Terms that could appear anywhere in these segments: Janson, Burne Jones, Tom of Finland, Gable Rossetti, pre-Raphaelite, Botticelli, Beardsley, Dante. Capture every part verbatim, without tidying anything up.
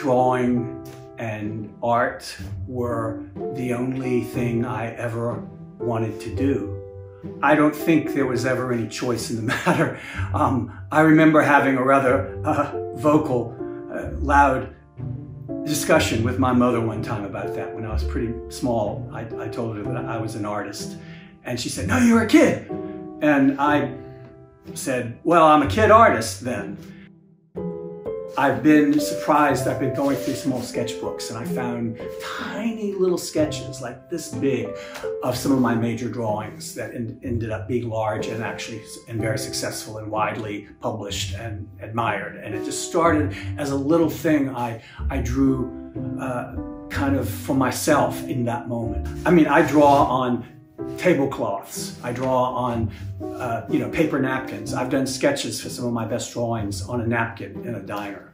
drawing and art were the only thing I ever wanted to do. I don't think there was ever any choice in the matter. Um, I remember having a rather uh, vocal, uh, loud discussion with my mother one time about that when I was pretty small. I, I told her that I was an artist, and she said, "No, you're a kid." And I said, "Well, I'm a kid artist then." I've been surprised. I've been going through some old sketchbooks and I found tiny little sketches like this big of some of my major drawings that en ended up being large and actually and very successful and widely published and admired. And it just started as a little thing I, I drew uh, kind of for myself in that moment. I mean, I draw on tablecloths. I draw on, uh, you know, paper napkins. I've done sketches for some of my best drawings on a napkin in a diner.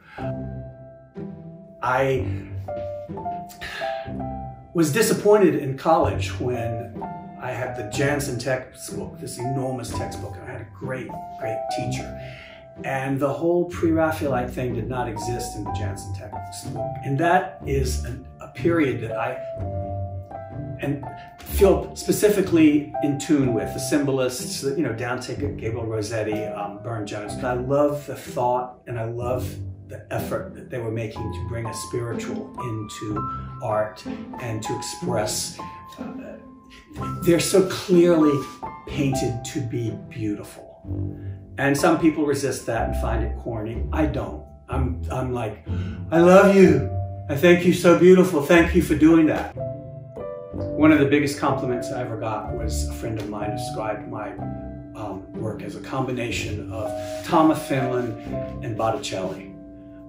I was disappointed in college when I had the Janson textbook, this enormous textbook, and I had a great, great teacher. And the whole pre-Raphaelite thing did not exist in the Janson textbook. And that is an, a period that I and feel specifically in tune with, the symbolists, you know, Dante, Gable Rossetti, um, Burne Jones. And I love the thought and I love the effort that they were making to bring a spiritual into art and to express. Uh, they're so clearly painted to be beautiful. And some people resist that and find it corny. I don't. I'm, I'm like, I love you. I think you're so beautiful. Thank you for doing that. One of the biggest compliments I ever got was a friend of mine described my um, work as a combination of Tom of Finland and Botticelli.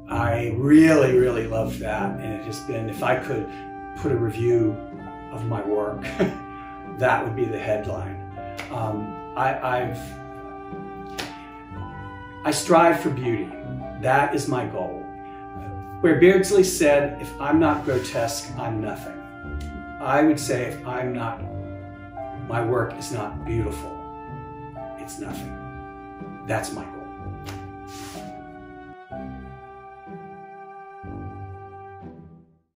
I really, really loved that, and it has been, if I could put a review of my work, that would be the headline. Um, I, I've, I strive for beauty. That is my goal. Where Beardsley said, "If I'm not grotesque, I'm nothing." I would say if I'm not, my work is not beautiful, it's nothing. That's my goal.